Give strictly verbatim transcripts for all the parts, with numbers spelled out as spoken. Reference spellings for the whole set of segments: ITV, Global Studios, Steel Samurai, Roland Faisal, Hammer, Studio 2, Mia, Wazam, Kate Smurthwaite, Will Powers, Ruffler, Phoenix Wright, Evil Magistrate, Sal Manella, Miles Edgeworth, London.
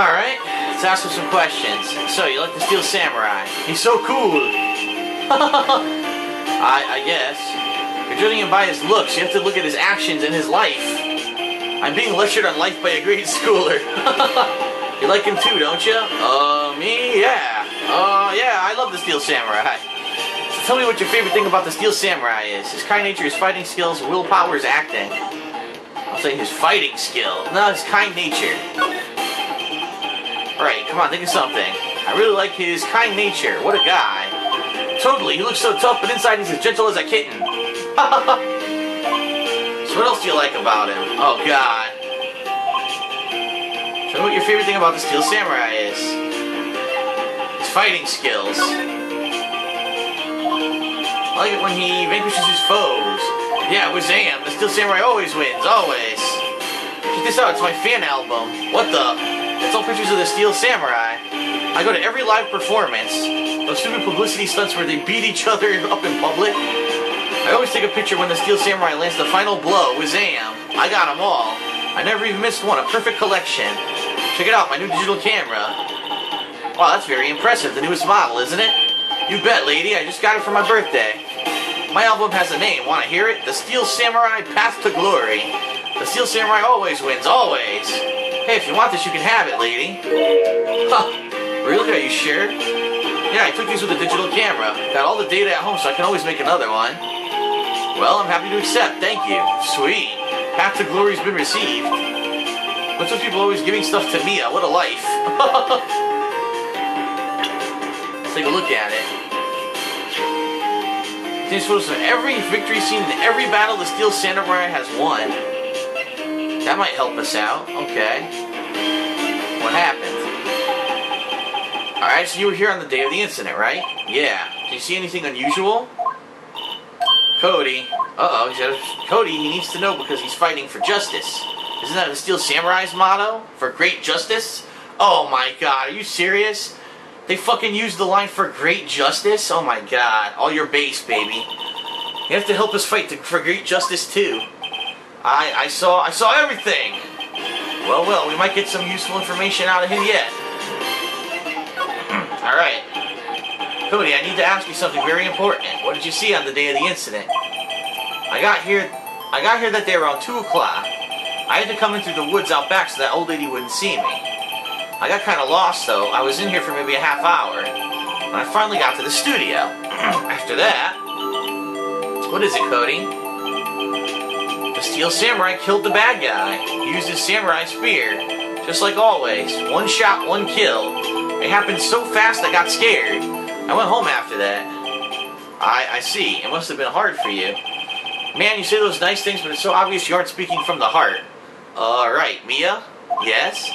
Alright, let's ask him some questions. So, you like the Steel Samurai? He's so cool! I, I guess. You're judging him by his looks. You have to look at his actions and his life. I'm being lectured on life by a grade schooler. You like him too, don't you? Uh, me? Yeah. Uh, yeah, I love the Steel Samurai. So tell me what your favorite thing about the Steel Samurai is. His kind nature, his fighting skills, Will Powers acting. I'll say his fighting skill. No, his kind nature. Alright, come on, think of something. I really like his kind nature. What a guy. Totally, he looks so tough, but inside he's as gentle as a kitten. So what else do you like about him? Oh, God. Tell me what your favorite thing about the Steel Samurai is. His fighting skills. I like it when he vanquishes his foes. Yeah, Wazam! The Steel Samurai always wins, always. Check this out, it's my fan album. What the? It's all pictures of the Steel Samurai. I go to every live performance. Those stupid publicity stunts where they beat each other up in public. I always take a picture when the Steel Samurai lands the final blow. Wazam! I got them all. I never even missed one. A perfect collection. Check it out, my new digital camera. Wow, that's very impressive. The newest model, isn't it? You bet, lady. I just got it for my birthday. My album has a name. Want to hear it? The Steel Samurai Path to Glory. The Steel Samurai always wins. Always. Hey, if you want this, you can have it, lady. Huh. Really? Are you sure? Yeah, I took these with a digital camera. Got all the data at home, so I can always make another one. Well, I'm happy to accept, thank you. Sweet. Path to Glory's been received. What's with people always giving stuff to Mia? What a life. Let's take a look at it. These photos of every victory scene in every battle the Steel Samurai has won. That might help us out. Okay. What happened? Alright, so you were here on the day of the incident, right? Yeah. Did you see anything unusual? Cody. Uh-oh, he's a, Cody, he needs to know because he's fighting for justice. Isn't that the Steel Samurai's motto? For great justice? Oh my god, are you serious? They fucking used the line for great justice? Oh my god, all your base, baby. You have to help us fight to, for great justice too. I, I saw, I saw everything! Well, well, we might get some useful information out of him yet. Alright. Cody, I need to ask you something very important. What did you see on the day of the incident? I got here I got here that day around two o'clock. I had to come in through the woods out back so that old lady wouldn't see me. I got kind of lost, though. I was in here for maybe a half hour. And I finally got to the studio. After that... What is it, Cody? The Steel Samurai killed the bad guy. He used his samurai spear. Just like always. One shot, one kill. It happened so fast I got scared. I went home after that. I, I see. It must have been hard for you. Man, you say those nice things, but it's so obvious you aren't speaking from the heart. Alright, Mia? Yes?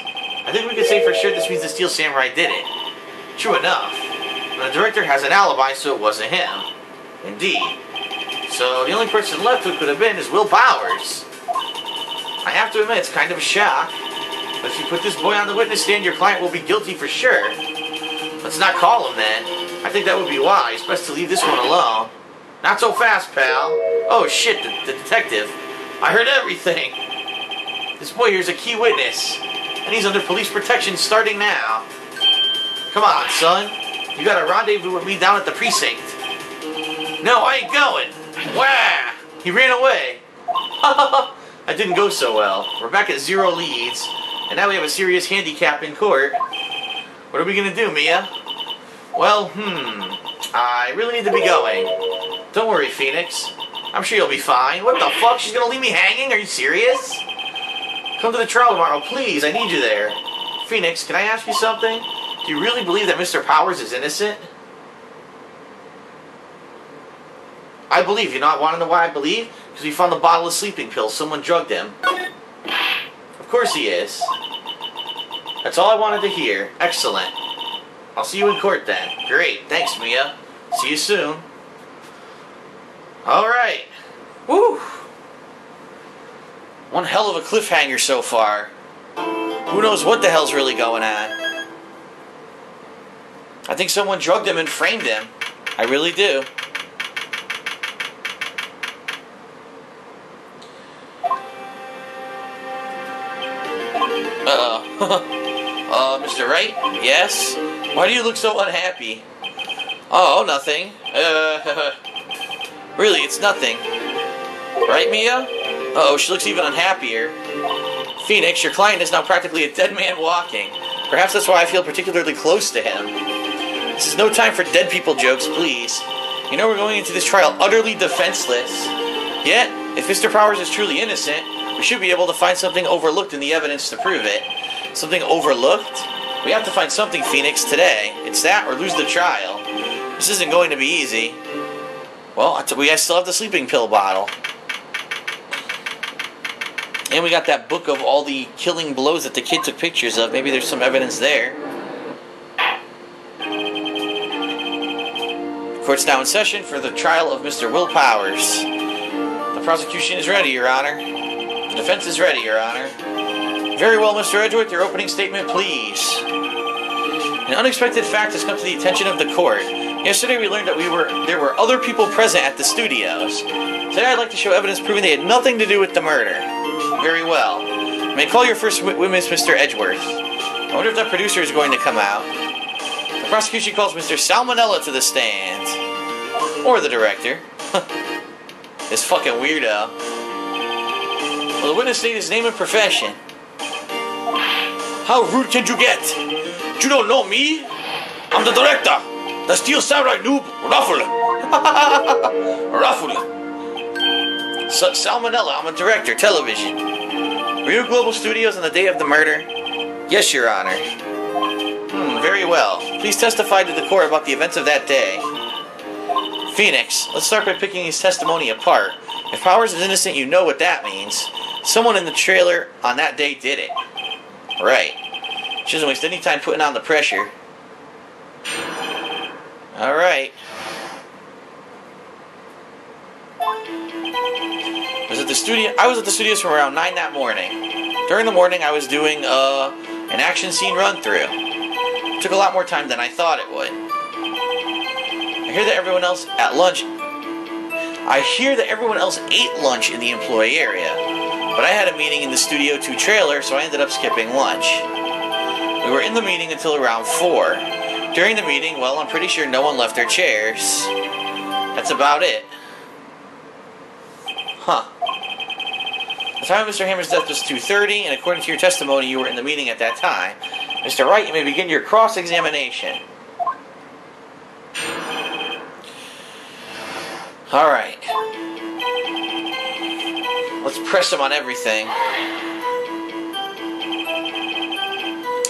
I think we can say for sure this means the Steel Samurai did it. True enough. The director has an alibi, so it wasn't him. Indeed. So, the only person left who could have been is Will Powers. I have to admit, it's kind of a shock. But if you put this boy on the witness stand, your client will be guilty for sure. Let's not call him then. I think that would be wise. Best to leave this one alone. Not so fast, pal. Oh, shit, the, the detective. I heard everything. This boy here's a key witness. And he's under police protection starting now. Come on, son. You got a rendezvous with me down at the precinct. No, I ain't going. Wah! He ran away. That didn't go so well. We're back at zero leads. And now we have a serious handicap in court. What are we going to do, Mia? Well, hmm, I really need to be going. Don't worry, Phoenix. I'm sure you'll be fine. What the fuck? She's gonna leave me hanging? Are you serious? Come to the trial tomorrow, please. I need you there. Phoenix, can I ask you something? Do you really believe that Mister Powers is innocent? I believe. You not want to know why I believe? Because we found the bottle of sleeping pills. Someone drugged him. Of course he is. That's all I wanted to hear. Excellent. I'll see you in court then. Great. Thanks, Mia. See you soon. Alright. Woo! One hell of a cliffhanger so far. Who knows what the hell's really going on? I think someone drugged him and framed him. I really do. Uh-oh. Uh, Mister Wright? Yes? Why do you look so unhappy? Oh, nothing. Uh, really, it's nothing. Right, Mia? Uh-oh, she looks even unhappier. Phoenix, your client is now practically a dead man walking. Perhaps that's why I feel particularly close to him. This is no time for dead people jokes, please. You know we're going into this trial utterly defenseless. Yet, if Mister Powers is truly innocent, we should be able to find something overlooked in the evidence to prove it. Something overlooked? We have to find something, Phoenix, today. It's that or lose the trial. This isn't going to be easy. Well, we still have the sleeping pill bottle. And we got that book of all the killing blows that the kid took pictures of. Maybe there's some evidence there. Court's now in session for the trial of Mister Will Powers. The prosecution is ready, Your Honor. The defense is ready, Your Honor. Very well, Mister Edgeworth, your opening statement, please. An unexpected fact has come to the attention of the court. Yesterday we learned that we were there were other people present at the studios. Today I'd like to show evidence proving they had nothing to do with the murder. Very well. You may call your first witness, Mister Edgeworth. I wonder if that producer is going to come out. The prosecution calls Mister Sal Manella to the stand. Or the director. This fucking weirdo. Well, the witness stated his name and profession. How rude can you get? You don't know me? I'm the director. The Steel Samurai noob, Ruffler. Ruffler. So, Sal Manella, I'm a director, television. Were you at Global Studios on the day of the murder? Yes, Your Honor. Hmm, very well. Please testify to the court about the events of that day. Phoenix, let's start by picking his testimony apart. If Powers is innocent, you know what that means. Someone in the trailer on that day did it. Right. She doesn't waste any time putting on the pressure. Alright. I was at the studio I was at the studios from around nine that morning. During the morning I was doing uh an action scene run through. It took a lot more time than I thought it would. I hear that everyone else at lunch. I hear that everyone else ate lunch in the employee area, but I had a meeting in the Studio two trailer, so I ended up skipping lunch. We were in the meeting until around four. During the meeting, well, I'm pretty sure no one left their chairs. That's about it. Huh. The time of Mister Hammer's death was two thirty, and according to your testimony, you were in the meeting at that time. Mister Wright, you may begin your cross-examination. All right. Let's press him on everything.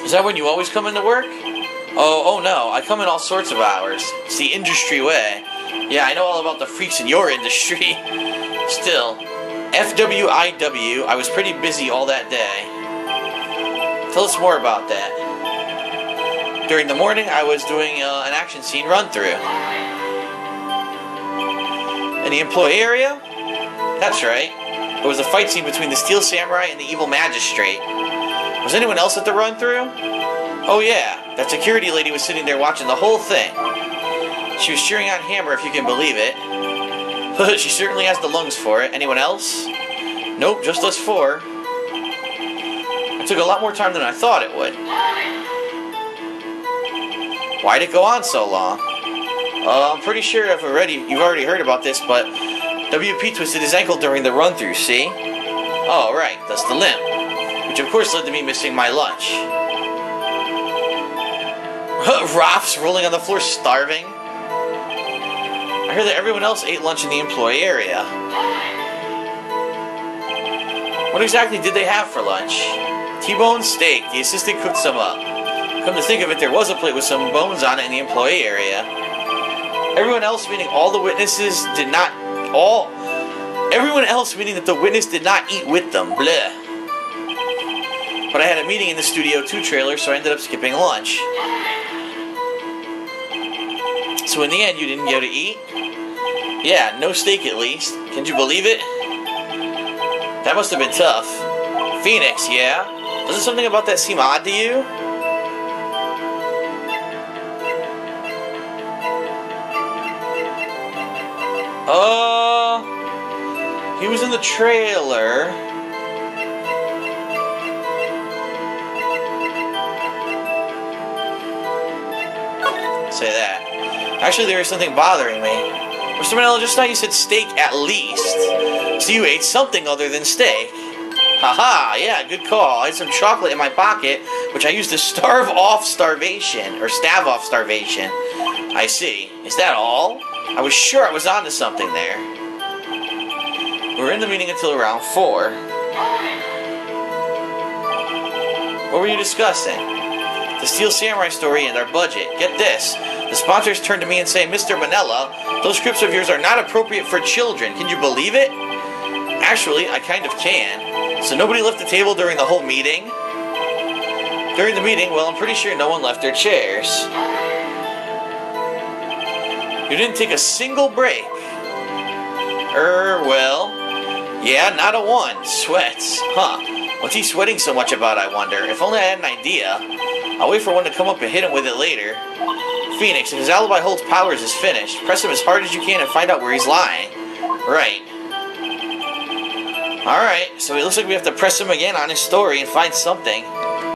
Is that when you always come into work? Oh, oh no. I come in all sorts of hours. It's the industry way. Yeah, I know all about the freaks in your industry. Still, F W I W, I was pretty busy all that day. Tell us more about that. During the morning, I was doing uh, an action scene run-through. In the employee area? That's right. It was a fight scene between the Steel Samurai and the Evil Magistrate. Was anyone else at the run-through? Oh yeah, that security lady was sitting there watching the whole thing. She was cheering on Hammer, if you can believe it. She certainly has the lungs for it. Anyone else? Nope, just us four. It took a lot more time than I thought it would. Why'd it go on so long? Uh, I'm pretty sure I've already, you've already heard about this, but W P twisted his ankle during the run-through, see? Oh, right, that's the limp. Which, of course, led to me missing my lunch. Roff's rolling on the floor, starving. I heard that everyone else ate lunch in the employee area. What exactly did they have for lunch? T-bone steak. The assistant cooked some up. Come to think of it, there was a plate with some bones on it in the employee area. Everyone else, meaning all the witnesses, did not all. Everyone else, meaning that the witness did not eat with them. Bleh. But I had a meeting in the Studio two trailer, so I ended up skipping lunch. So in the end, you didn't go to eat? Yeah, no steak at least. Can you believe it? That must have been tough. Phoenix, yeah? Doesn't something about that seem odd to you? Uh, he was in the trailer. say that. Actually, there is something bothering me. Mister Manella, just now you said steak at least. So you ate something other than steak. Haha, yeah, good call. I had some chocolate in my pocket, which I used to starve off starvation, or stab off starvation. I see. Is that all? I was sure I was onto something there. We were in the meeting until around four. What were you discussing? The Steel Samurai story and our budget. Get this. The sponsors turned to me and say, Mister Manella, those scripts of yours are not appropriate for children. Can you believe it? Actually, I kind of can. So nobody left the table during the whole meeting? During the meeting, well, I'm pretty sure no one left their chairs. You didn't take a single break. Er, well, yeah, not a one. Sweats. Huh. What's he sweating so much about, I wonder? If only I had an idea. I'll wait for one to come up and hit him with it later. Phoenix, if his alibi holds Powers is finished, press him as hard as you can and find out where he's lying. Right. Alright, so it looks like we have to press him again on his story and find something.